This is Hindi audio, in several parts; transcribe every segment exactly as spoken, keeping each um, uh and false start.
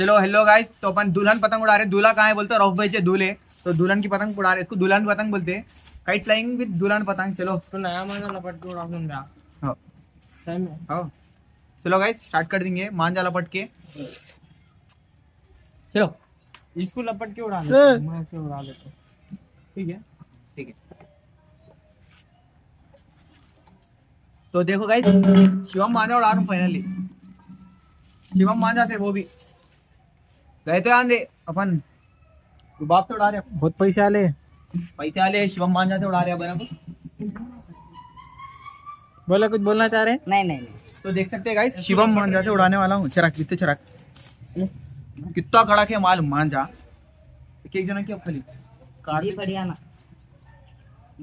चलो हेलो गाइस, तो अपन दुल्हन पतंग उड़ा रहे। दूल्हा कहाँ है बोलते रॉफ भाई से दूल्हे, तो दुल्हन की पतंग उड़ा रहे, इसको दुल्हन पतंग बोलते हैं। काइट फ्लाइंग विद दुल्हन पतंग। चलो तो नया मांझा लपट के उड़ा दूंगा। हां टाइम है। हां चलो गाइस स्टार्ट कर देंगे मांझा लपट के। चलो इसको लपट के उड़ा लेते हैं, मैं इसे उड़ा लेता हूं। ठीक है ठीक है। तो देखो गाइस शिवम मांझा उड़ा रहा हूं फाइनली। शिवम मांझा से वो भी गए तो आंदे अपन रुबाब से उड़ा रहे। बहुत पैसे आले पैसे आले शिवम मांझा से उड़ा रहे अपन। बोला कुछ बोलना चाह रहे? नहीं नहीं नहीं। तो देख सकते हैं गाइस शिवम मांझा से उड़ाने वाला हूँ। चराक कितने चराक कितना खड़ा के माल मांझा एक एक जना की अपनी काटी बढ़िया ना।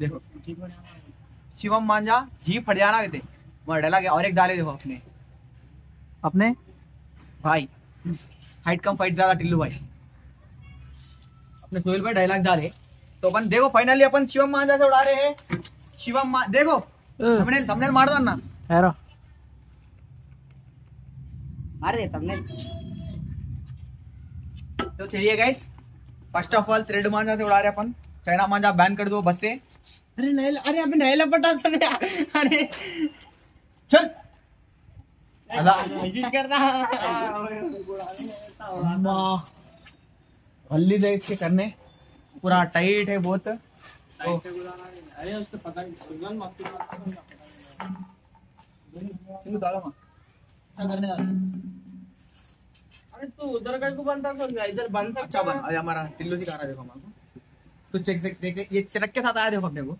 देखो शिवम मांझा जी फटियाना कहते वहाँ डला गया। और एक डाले देखो अपने अपने भाई हाइट कम फाइट ज्यादा टिल्लू भाई अपने सोहेल भाई डायलॉग डाले। तो अपन देखो फाइनली अपन शिवम मांझा से उड़ा रहे हैं। शिवम मा... देखो थंबनेल थंबनेल मार दो ना हेरो मार दे थंबनेल। तो चलिए guys first of all thread मांझा से उड़ा रहे अपन। चाइना मांझा बैन कर दो बस से। अरे नहीं अरे अपन नहीं लपटा सुन यार। अरे चल अदा मैसेज करना हल्ली देख के करने पूरा टाइट है बहुत टाइट से बुलाना। अरे उसको पता नहीं माफी मांगता हूं डालो मां करने डाल। अरे तू उधर का को बनता समझा इधर बन सकता। अच्छा बन हमारा टिल्लू दिखा रहा देखो हमको। तो चेक देख देख ये चिरक के साथ आया देखो अपने को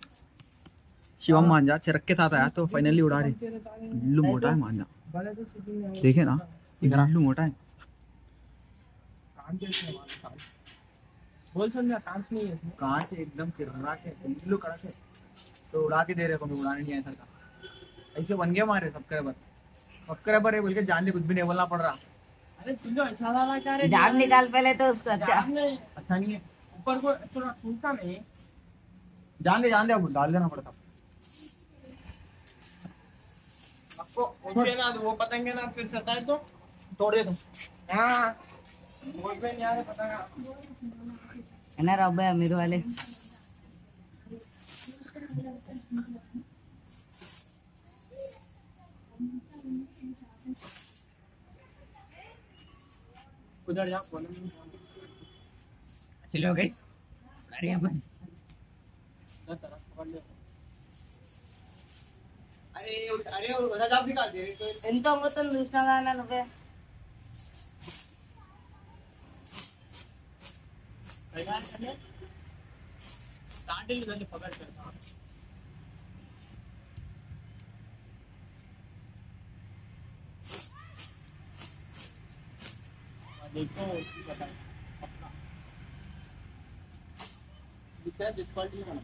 शिवम मांझा चिरक के साथ आया। तो फाइनली उड़ा रही लू मोटा है मांझा देखे ना इतना लू मोटा है। बोल समझा कांच नहीं है कांच एकदम किरना के लू कड़ा के। तो उड़ा के दे रहे को मैं उड़ाने नहीं आया था। ऐसे बन गया हमारे सब्सक्राइबर सब्सक्राइबर है बोल के जान ले कुछ भी नहीं बोलना पड़ रहा। अरे तुझे अच्छा लगा क्या रे जान निकाल पहले तो उसको। अच्छा अच्छा नहीं है पर को थोड़ा ठूसा नहीं जान ले जान दे अब डाल देना पड़ता आपको उठे ना वो पतंगे ना फिर सताए तो तोड़ दे तुम। हां वो पे नहीं आ पतंगा ना रब है अमीर वाले। उधर जा फोन में। चलो गाइस अरे अपन अरे अरे उधर जाप निकाल दे इन तो मतन दूसरा गाना लगे गाना चले डांडल उधर पकड़ करता। देखो पता इतना डिस्क्वालिटी है ना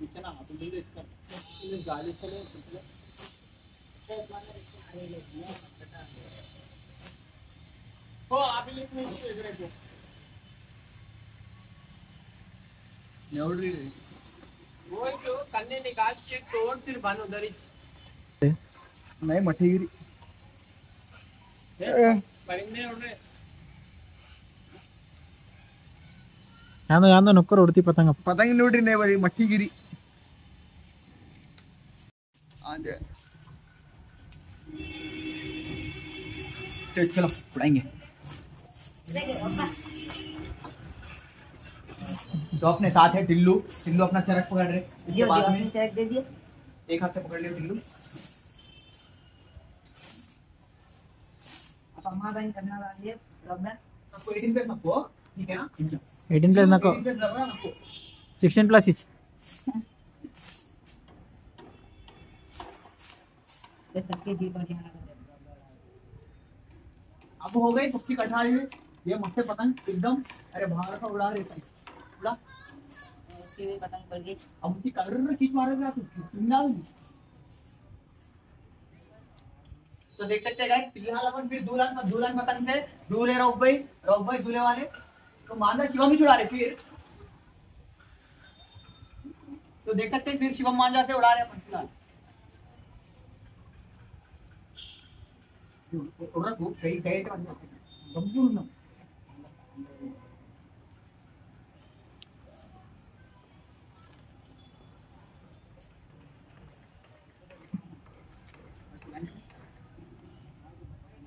नीचे ना आप ले इसका ये गाली से ले इसलिए क्या माने अरे ले बेटा ओ आप ले इसमें इधर देखो नेवड़ी वो जो कन्ने निकाल के तोड़ फिर बन उधर ही नहीं मठीगिरी परिंदे उड़ रहे यानो यानो नक्कर उड़ती पतंग पतंग नोड्री नहीं बरी मट्टी गिरी आज। तो चलो उड़ाएंगे। तो अपने साथ है टिल्लू टिल्लू अपना चरक पकड़ रहे इसके बाद में चरक दे दिया एक हाथ से पकड़ लिया टिल्लू। अब हमारा करना वाली है रबर सबको एडिट कर सबको ठीक है ना एटीन प्लस नको सिक्सटीन प्लस इच ये सबके दी पर जाना। अब हो गई पक्की कठारी ये मस्त पतंग एकदम। अरे बाहर का उड़ा रही उड़ा उसकी भी पतंग पड़ गई। अब उसकी कलर खींच मारेगा तू चिंदा। तो देख सकते हैं गाइस फिलहाल अपन फिर दूल्हा दूल्हा पतंग से दूर है रॉफ भाई रॉफ भाई दूल्हे वाले। तो मांझा शिवम ही उड़ा रहे फिर। तो देख सकते हैं फिर शिवम मांझा से उड़ा रहे हैं। उड़ रहा कहीं कहीं sempurna.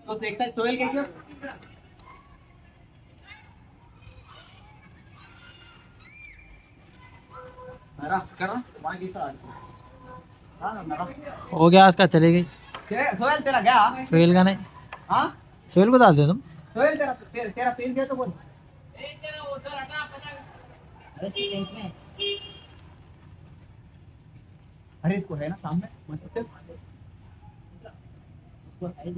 तो एक साइड सोहेल क्या क्या हो गया उसका चले गई सोहेल तेरा क्या सोहेल का नहीं हाँ सोहेल को डाल दे तुम सोहेल तेरा तेरा तेरा पेन क्या तो बोल तेरा वो तो रटा पता अरे सीरेंज में अरे इसको है ना सामने मतलब उसको है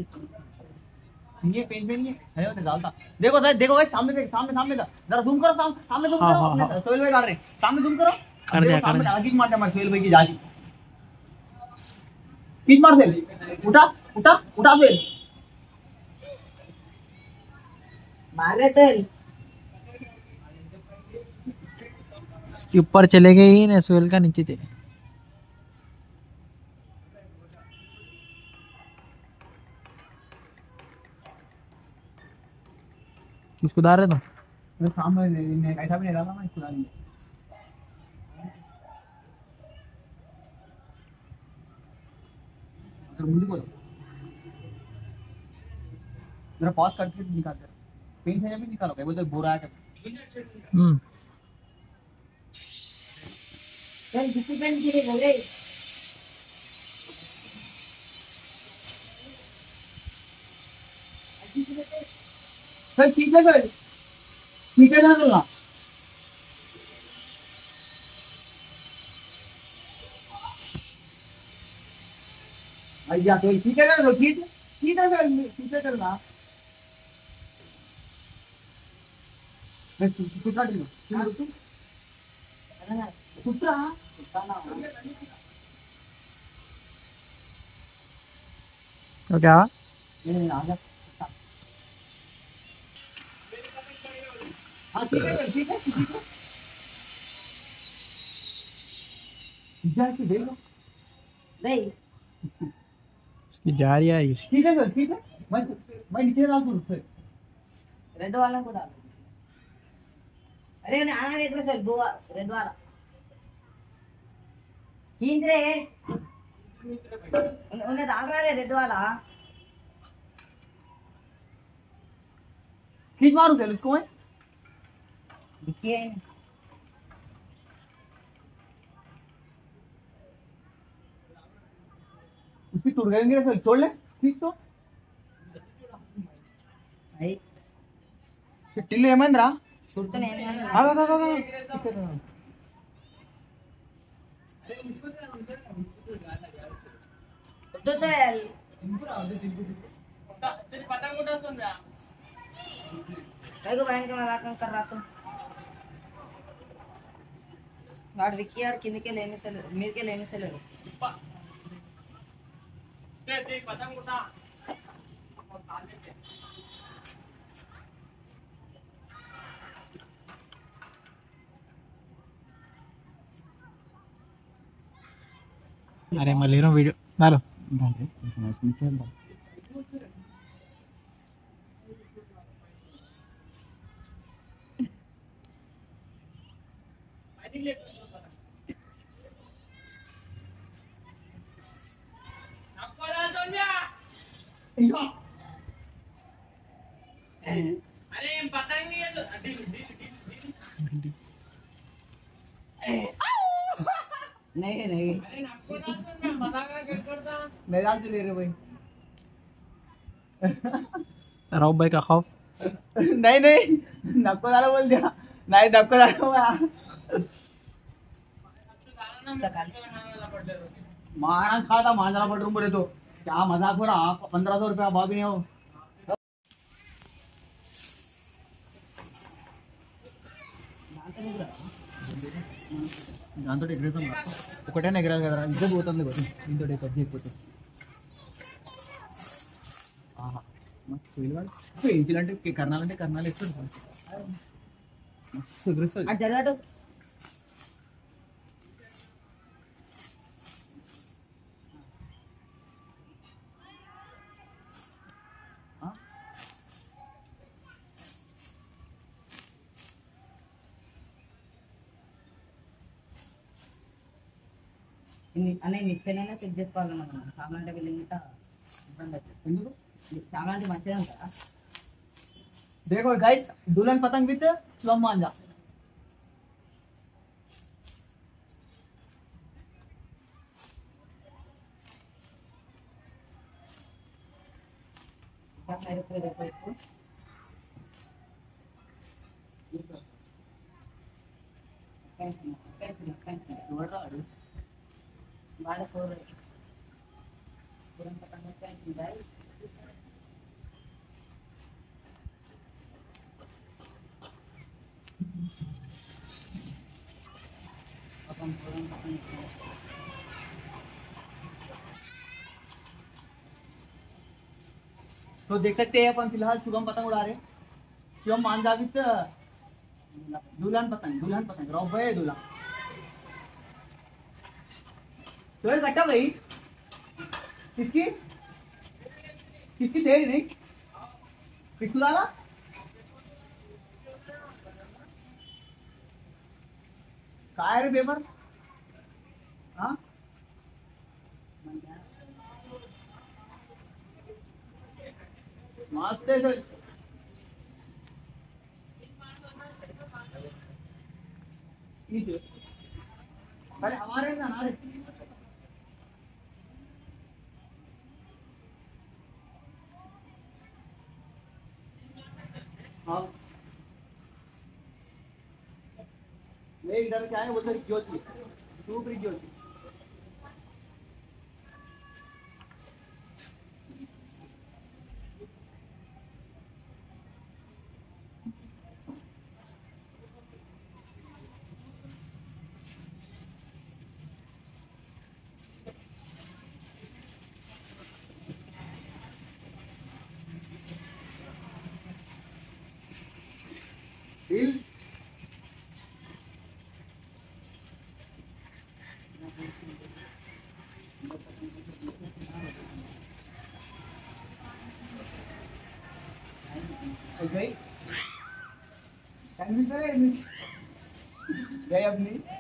जो ये पेन में नहीं है है वो डालता देखो सर देखो गाइस सामने सामने सामने जरा जूम करो सामने सामने जूम करो सोहेल भाई डाल रहे सामने जूम करो कर दिया कर दिया आगे मार दे मार सोहेल भाई की जाली पीछ मार दे उठा उठा उठा सोहेल मार ले सोहेल ऊपर चले गए ही ना सोहेल का नीचे थे किसको डाल रहे तुम मैं काम में नहीं ऐसा भी नहीं डाला मैं इसको डाली जरा पॉज करके निकाल दे पेंट है या भी निकालो क्या बोलते बोरा है हम्म चल डिसिप्लिन के लिए बोल रहे चल ठीक है चल ठीक है ना बोला आइया तो ठीक है ना ठीक ठीक है सर ठीक है करना मैं कुछ काट लो तुम तुम अरे कुत्रा गाना तो क्या ये आ जा हां ठीक है ठीक है जाके दे लो नहीं इसकी जा रही है ठीक है सर ठीक है मैं मैं नीचे डाल दूं सर रेड वाला को डाल अरे ना आना एक सर दो रेड वाला हिंद रे उन्हें डाल रहा है रेड वाला खींच मारूं सर इसको मैं देखिए उसकी टूट गएंगे फिर छोड़ ले ठीक तो भाई ये टिल्लू हेमंद्रा छोड़ते नहीं है आ आ आ अरे इसको तो अंदर इसको गाना यार तो सेल पूरा अंदर टिल्लू तेरी पतंग उड़ा सुन रहा देखो बहन के मजाक कर रहा तू गाड़ विकी यार किन के लेने से मेरे के लेने से ले लो देख पतंग उड़ा और ताले पे अरे मैं ले रहा हूं वीडियो डालो डाल दे पीछे डाल आई ले अरे पतंग ये तो अड्डी अड्डी नहीं नहीं अरे नाको ना मैं पतंग कट करता मेरा से ले रहे भाई राव भाई का खौफ नहीं नहीं नाको डाला बोल दिया नहीं नाको डाला महाराज खा था मांजरा पड़ रूम बोले तो क्या मजाक हो रहा आप पंद्रह सौ रुपया भाभी ने हो దాంతో డెకరేషన్ ఒకటే ఎగరాలి కదరా ఇంత పోతుంది కదా ఇంత డెకరేట్ చేయకపోతే ఆహా మస్తు ఇల్లాలి పెయింటిలంటే కర్నాలంటే కర్నాల ఎక్కువ మస్తు గ్రిఫ్ ఆ జరగట అనేది మిక్సీనైనా సెట్ చేసుకోవాలన్నా మనం సామాన్లంటే వెళ్ళిందిట ఇబ్బంది అవుతుంది ఎందుకు సామాన్లంటే మంచిదే కదా देखो गाइस दुल्हन पतंग विद फ्लम मांजा मेरे को देखो इसको कैसे कैसे कैसे दौड़ रहा है बाहर हो रहा है पूरा पतंग में कैसे गाइस अपन पूरा पतंग तो देख सकते हैं अपन फिलहाल शुभम पतंग उड़ा रहे शुभम मांजा विद दुल्हन पतंग दुल्हन पतंग रॉब भाई दुल्हन तो ये कटा गई किसकी किसकी थे नहीं किसको डाला कायर पेपर हाँ मस्त है अरे हमारे ना हमारे हाँ ये इधर क्या है वो sir Jyoti to bridge Jyoti Bill. Okay. Can we say anything? They have me.